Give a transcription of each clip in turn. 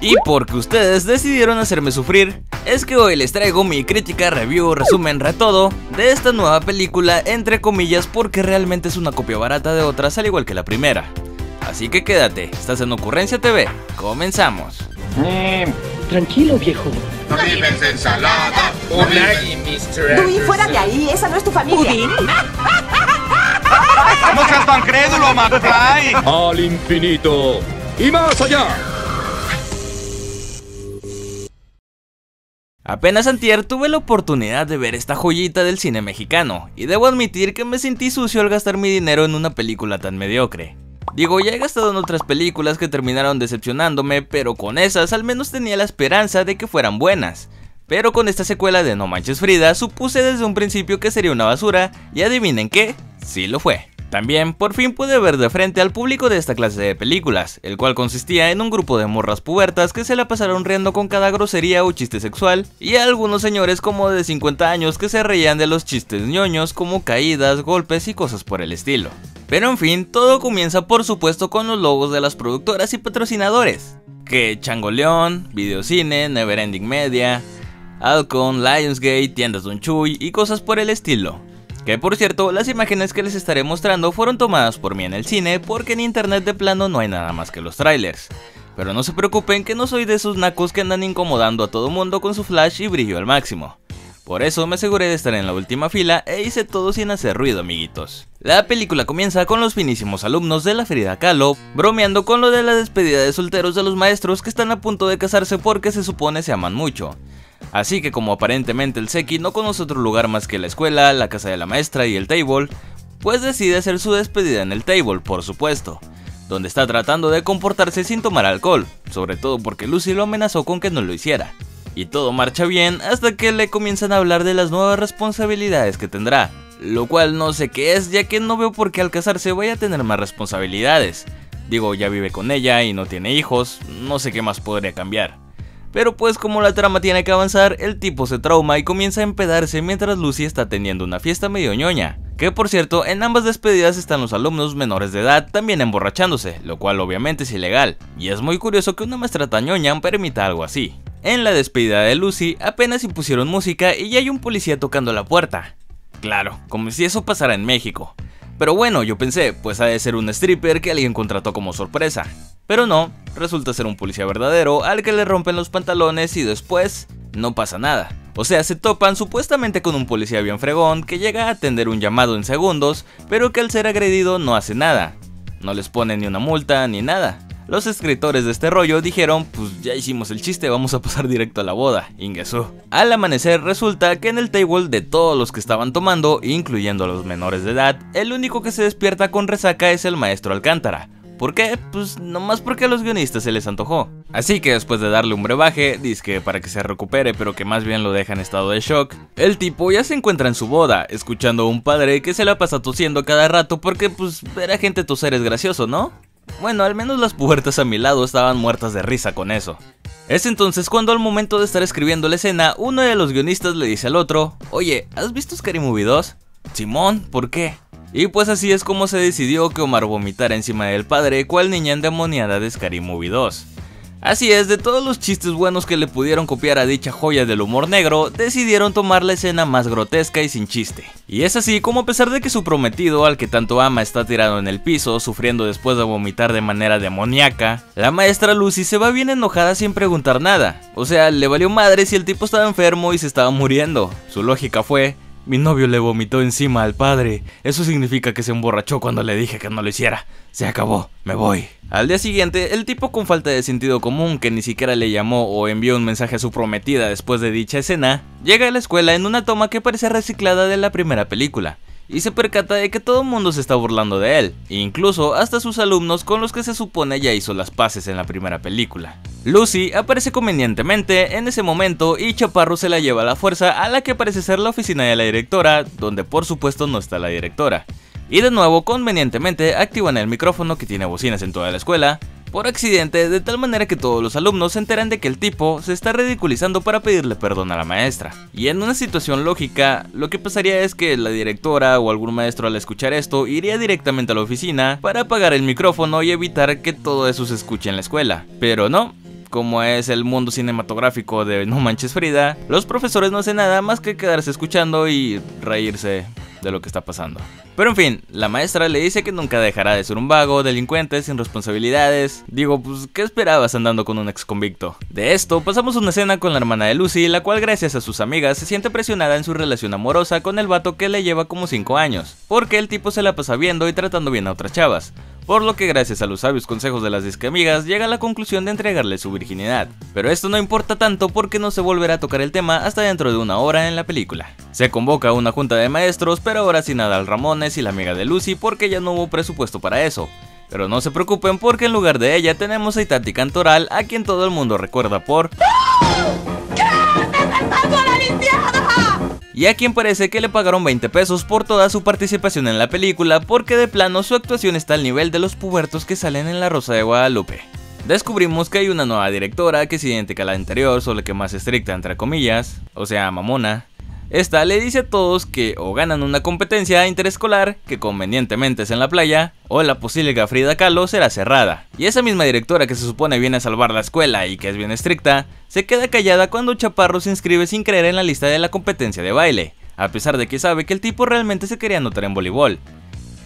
Y porque ustedes decidieron hacerme sufrir, es que hoy les traigo mi crítica, review, resumen, retodo de esta nueva película, entre comillas, porque realmente es una copia barata de otras, al igual que la primera. Así que quédate, estás en Ocurrencia TV, comenzamos. Tranquilo, viejo. Vives ensalada, pudín, Dewey, fuera de ahí, esa no es tu familia. ¿Pudín? No seas tan crédulo, McFly. Al infinito y más allá. Apenas antier tuve la oportunidad de ver esta joyita del cine mexicano, y debo admitir que me sentí sucio al gastar mi dinero en una película tan mediocre. Digo, ya he gastado en otras películas que terminaron decepcionándome, pero con esas al menos tenía la esperanza de que fueran buenas. Pero con esta secuela de No Manches Frida supuse desde un principio que sería una basura, y adivinen qué, sí lo fue. También por fin pude ver de frente al público de esta clase de películas, el cual consistía en un grupo de morras pubertas que se la pasaron riendo con cada grosería o chiste sexual, y a algunos señores como de 50 años que se reían de los chistes ñoños como caídas, golpes y cosas por el estilo. Pero en fin, todo comienza por supuesto con los logos de las productoras y patrocinadores, que Changoleón, Videocine, Neverending Media, Alcon, Lionsgate, Tiendas Don Chuy y cosas por el estilo. Que por cierto, las imágenes que les estaré mostrando fueron tomadas por mí en el cine, porque en internet de plano no hay nada más que los trailers. Pero no se preocupen que no soy de esos nacos que andan incomodando a todo mundo con su flash y brillo al máximo. Por eso me aseguré de estar en la última fila e hice todo sin hacer ruido, amiguitos. La película comienza con los finísimos alumnos de la Frida Kahlo bromeando con lo de la despedida de solteros de los maestros que están a punto de casarse porque se supone se aman mucho. Así que como aparentemente el Seki no conoce otro lugar más que la escuela, la casa de la maestra y el table, pues decide hacer su despedida en el table, por supuesto, donde está tratando de comportarse sin tomar alcohol, sobre todo porque Lucy lo amenazó con que no lo hiciera. Y todo marcha bien hasta que le comienzan a hablar de las nuevas responsabilidades que tendrá, lo cual no sé qué es, ya que no veo por qué al casarse vaya a tener más responsabilidades. Digo, ya vive con ella y no tiene hijos, no sé qué más podría cambiar. Pero pues como la trama tiene que avanzar, el tipo se trauma y comienza a empedarse mientras Lucy está teniendo una fiesta medio ñoña. Que por cierto, en ambas despedidas están los alumnos menores de edad también emborrachándose, lo cual obviamente es ilegal. Y es muy curioso que una maestra tan ñoña permita algo así. En la despedida de Lucy apenas impusieron música y ya hay un policía tocando la puerta. Claro, como si eso pasara en México. Pero bueno, yo pensé, pues ha de ser un stripper que alguien contrató como sorpresa. Pero no, resulta ser un policía verdadero al que le rompen los pantalones y después no pasa nada. O sea, se topan supuestamente con un policía bien fregón que llega a atender un llamado en segundos, pero que al ser agredido no hace nada. No les pone ni una multa ni nada. Los escritores de este rollo dijeron, pues ya hicimos el chiste, vamos a pasar directo a la boda, ingesú. Al amanecer resulta que en el table de todos los que estaban tomando, incluyendo a los menores de edad, el único que se despierta con resaca es el maestro Alcántara. ¿Por qué? Pues nomás porque a los guionistas se les antojó. Así que después de darle un brebaje, dizque para que se recupere, pero que más bien lo deja en estado de shock, el tipo ya se encuentra en su boda, escuchando a un padre que se la pasa tosiendo cada rato porque pues ver a gente toser es gracioso, ¿no? Bueno, al menos las puertas a mi lado estaban muertas de risa con eso. Es entonces cuando al momento de estar escribiendo la escena, uno de los guionistas le dice al otro, oye, ¿has visto Scary Movie 2? Simón, ¿por qué? Y pues así es como se decidió que Omar vomitara encima del padre cual niña endemoniada de Scary Movie 2. Así es, de todos los chistes buenos que le pudieron copiar a dicha joya del humor negro, decidieron tomar la escena más grotesca y sin chiste. Y es así como a pesar de que su prometido, al que tanto ama, está tirado en el piso, sufriendo después de vomitar de manera demoníaca, la maestra Lucy se va bien enojada sin preguntar nada. O sea, le valió madre si el tipo estaba enfermo y se estaba muriendo. Su lógica fue, mi novio le vomitó encima al padre, eso significa que se emborrachó cuando le dije que no lo hiciera. Se acabó, me voy. Al día siguiente, el tipo con falta de sentido común que ni siquiera le llamó o envió un mensaje a su prometida después de dicha escena, llega a la escuela en una toma que parece reciclada de la primera película, y se percata de que todo el mundo se está burlando de él, incluso hasta sus alumnos con los que se supone ya hizo las paces en la primera película. Lucy aparece convenientemente en ese momento y Chaparro se la lleva a la fuerza a la que parece ser la oficina de la directora, donde por supuesto no está la directora. Y de nuevo convenientemente activan el micrófono que tiene bocinas en toda la escuela, por accidente de tal manera que todos los alumnos se enteran de que el tipo se está ridiculizando para pedirle perdón a la maestra. Y en una situación lógica, lo que pasaría es que la directora o algún maestro al escuchar esto iría directamente a la oficina para apagar el micrófono y evitar que todo eso se escuche en la escuela. Pero no. como es el mundo cinematográfico de No Manches Frida, los profesores no hacen nada más que quedarse escuchando y reírse de lo que está pasando. Pero en fin, la maestra le dice que nunca dejará de ser un vago, delincuente, sin responsabilidades. Digo, pues, ¿qué esperabas andando con un ex convicto? De esto, pasamos una escena con la hermana de Lucy, la cual gracias a sus amigas se siente presionada en su relación amorosa con el vato que le lleva como 5 años, porque el tipo se la pasa viendo y tratando bien a otras chavas, por lo que gracias a los sabios consejos de las discamigas llega a la conclusión de entregarle su virginidad. Pero esto no importa tanto porque no se volverá a tocar el tema hasta dentro de una hora en la película. Se convoca una junta de maestros, pero ahora sin Adal Ramones y la amiga de Lucy porque ya no hubo presupuesto para eso. Pero no se preocupen porque en lugar de ella tenemos a Itati Cantoral, a quien todo el mundo recuerda por... y a quien parece que le pagaron 20 pesos por toda su participación en la película, porque de plano su actuación está al nivel de los pubertos que salen en La Rosa de Guadalupe. Descubrimos que hay una nueva directora que es idéntica a la anterior, solo que más estricta entre comillas, o sea mamona. Esta le dice a todos que o ganan una competencia interescolar, que convenientemente es en la playa, o la posilga Frida Kahlo será cerrada. Y esa misma directora que se supone viene a salvar la escuela y que es bien estricta, se queda callada cuando Chaparro se inscribe sin creer en la lista de la competencia de baile, a pesar de que sabe que el tipo realmente se quería anotar en voleibol.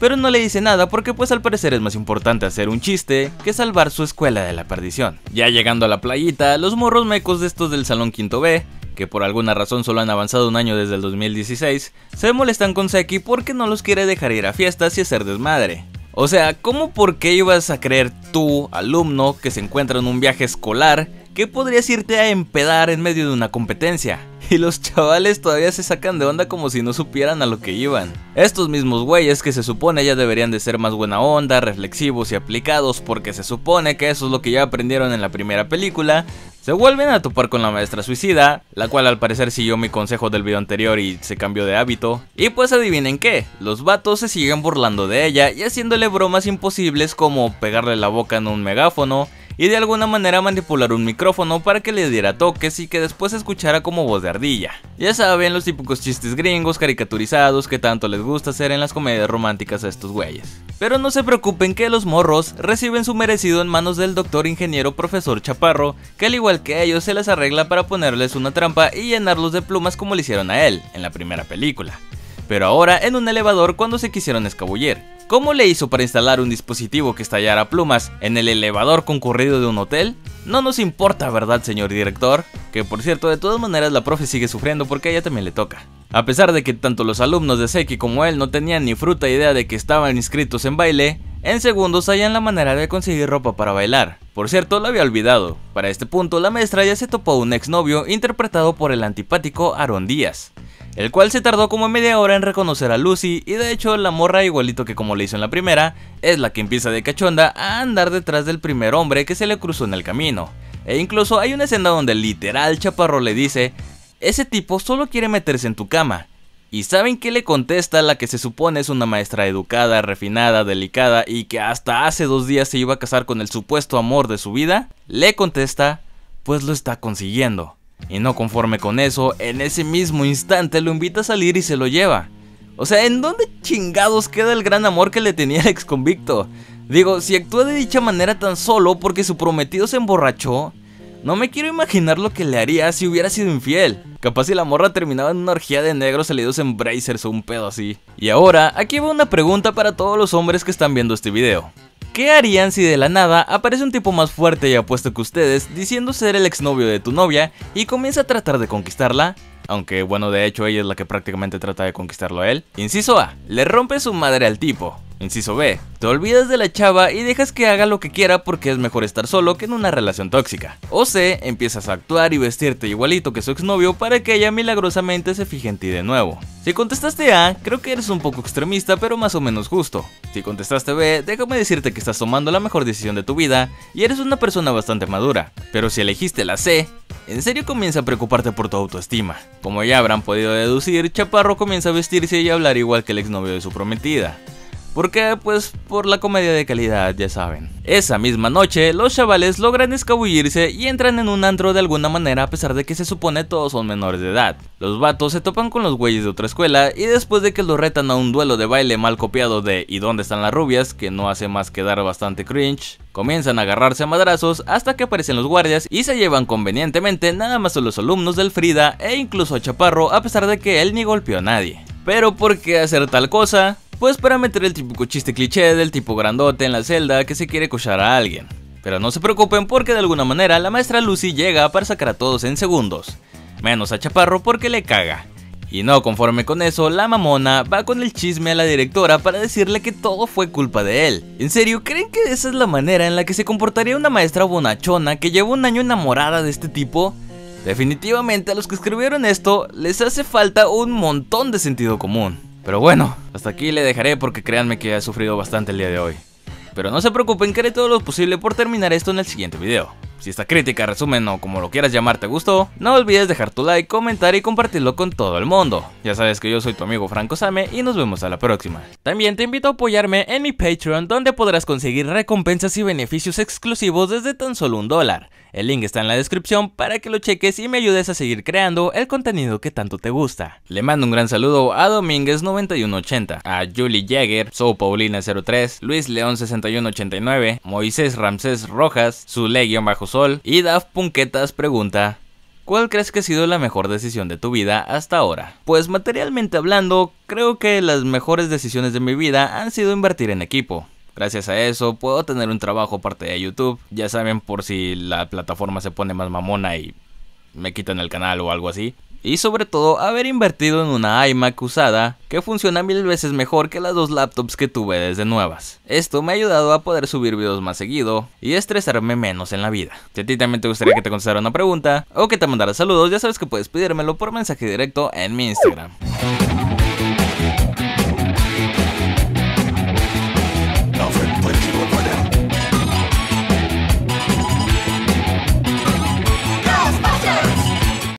Pero no le dice nada porque pues al parecer es más importante hacer un chiste que salvar su escuela de la perdición. Ya llegando a la playita, los morros mecos de estos del salón quinto B, que por alguna razón solo han avanzado un año desde el 2016, se molestan con Seki porque no los quiere dejar ir a fiestas y hacer desmadre. O sea, ¿cómo por qué ibas a creer tú, alumno, que se encuentra en un viaje escolar, que podrías irte a empedar en medio de una competencia? Y los chavales todavía se sacan de onda como si no supieran a lo que iban. Estos mismos güeyes que se supone ya deberían de ser más buena onda, reflexivos y aplicados, porque se supone que eso es lo que ya aprendieron en la primera película, se vuelven a topar con la maestra suicida, la cual al parecer siguió mi consejo del video anterior y se cambió de hábito. Y pues adivinen qué, los vatos se siguen burlando de ella y haciéndole bromas imposibles como pegarle la boca en un megáfono, y de alguna manera manipular un micrófono para que le diera toques y que después escuchara como voz de ardilla. Ya saben, los típicos chistes gringos caricaturizados que tanto les gusta hacer en las comedias románticas a estos güeyes. Pero no se preocupen que los morros reciben su merecido en manos del doctor ingeniero profesor Chaparro, que al igual que ellos se las arregla para ponerles una trampa y llenarlos de plumas como le hicieron a él en la primera película. Pero ahora en un elevador cuando se quisieron escabullir. ¿Cómo le hizo para instalar un dispositivo que estallara plumas en el elevador concurrido de un hotel? No nos importa, ¿verdad, señor director? Que por cierto, de todas maneras la profe sigue sufriendo porque a ella también le toca. A pesar de que tanto los alumnos de Seki como él no tenían ni fruta idea de que estaban inscritos en baile, en segundos hallan la manera de conseguir ropa para bailar. Por cierto, lo había olvidado. Para este punto, la maestra ya se topó a un exnovio interpretado por el antipático Aaron Díaz, el cual se tardó como media hora en reconocer a Lucy, y de hecho la morra, igualito que como le hizo en la primera, es la que empieza de cachonda a andar detrás del primer hombre que se le cruzó en el camino. E incluso hay una escena donde literal Chaparro le dice: ese tipo solo quiere meterse en tu cama. ¿Y saben qué le contesta la que se supone es una maestra educada, refinada, delicada y que hasta hace 2 días se iba a casar con el supuesto amor de su vida? Le contesta: pues lo está consiguiendo. Y no conforme con eso, en ese mismo instante lo invita a salir y se lo lleva. O sea, ¿en dónde chingados queda el gran amor que le tenía el ex convicto? Digo, si actúa de dicha manera tan solo porque su prometido se emborrachó, no me quiero imaginar lo que le haría si hubiera sido infiel. Capaz si la morra terminaba en una orgía de negros salidos en brazers o un pedo así. Y ahora, aquí va una pregunta para todos los hombres que están viendo este video. ¿Qué harían si de la nada aparece un tipo más fuerte y apuesto que ustedes diciendo ser el exnovio de tu novia y comienza a tratar de conquistarla? Aunque bueno, de hecho ella es la que prácticamente trata de conquistarlo a él. Inciso A, le rompe su madre al tipo. Inciso B, te olvidas de la chava y dejas que haga lo que quiera porque es mejor estar solo que en una relación tóxica. O C, empiezas a actuar y vestirte igualito que su exnovio para que ella milagrosamente se fije en ti de nuevo. Si contestaste A, creo que eres un poco extremista pero más o menos justo. Si contestaste B, déjame decirte que estás tomando la mejor decisión de tu vida y eres una persona bastante madura. Pero si elegiste la C, en serio comienza a preocuparte por tu autoestima. Como ya habrán podido deducir, Chaparro comienza a vestirse y a hablar igual que el exnovio de su prometida. ¿Por qué? Pues por la comedia de calidad, ya saben. Esa misma noche, los chavales logran escabullirse y entran en un antro de alguna manera, a pesar de que se supone todos son menores de edad. Los vatos se topan con los güeyes de otra escuela y después de que los retan a un duelo de baile mal copiado de ¿Y dónde están las rubias?, que no hace más que dar bastante cringe, comienzan a agarrarse a madrazos hasta que aparecen los guardias y se llevan convenientemente nada más a los alumnos del Frida e incluso a Chaparro, a pesar de que él ni golpeó a nadie. ¿Pero por qué hacer tal cosa? Pues para meter el típico chiste cliché del tipo grandote en la celda que se quiere cochar a alguien. Pero no se preocupen, porque de alguna manera la maestra Lucy llega para sacar a todos en segundos, menos a Chaparro porque le caga. Y no conforme con eso, la mamona va con el chisme a la directora para decirle que todo fue culpa de él. ¿En serio? ¿Creen que esa es la manera en la que se comportaría una maestra bonachona que lleva un año enamorada de este tipo? Definitivamente a los que escribieron esto les hace falta un montón de sentido común. Pero bueno, hasta aquí le dejaré porque créanme que he sufrido bastante el día de hoy. Pero no se preocupen, que haré todo lo posible por terminar esto en el siguiente video. Si esta crítica, resumen o como lo quieras llamar te gustó, no olvides dejar tu like, comentar y compartirlo con todo el mundo. Ya sabes que yo soy tu amigo Franco Same y nos vemos a la próxima. También te invito a apoyarme en mi Patreon, donde podrás conseguir recompensas y beneficios exclusivos desde tan solo $1. El link está en la descripción para que lo cheques y me ayudes a seguir creando el contenido que tanto te gusta. Le mando un gran saludo a Domínguez9180, a Julie Jagger, So Paulina03, Luis León6189, Moisés Ramsés Rojas, Zule-Bajo Sol y Daf Punquetas pregunta: ¿cuál crees que ha sido la mejor decisión de tu vida hasta ahora? Pues materialmente hablando, creo que las mejores decisiones de mi vida han sido invertir en equipo. Gracias a eso puedo tener un trabajo aparte de YouTube, ya saben, por si la plataforma se pone más mamona y me quitan el canal o algo así. Y sobre todo haber invertido en una iMac usada que funciona 1000 veces mejor que las 2 laptops que tuve desde nuevas. Esto me ha ayudado a poder subir videos más seguido y estresarme menos en la vida. Si a ti también te gustaría que te contestara una pregunta o que te mandara saludos, ya sabes que puedes pedírmelo por mensaje directo en mi Instagram.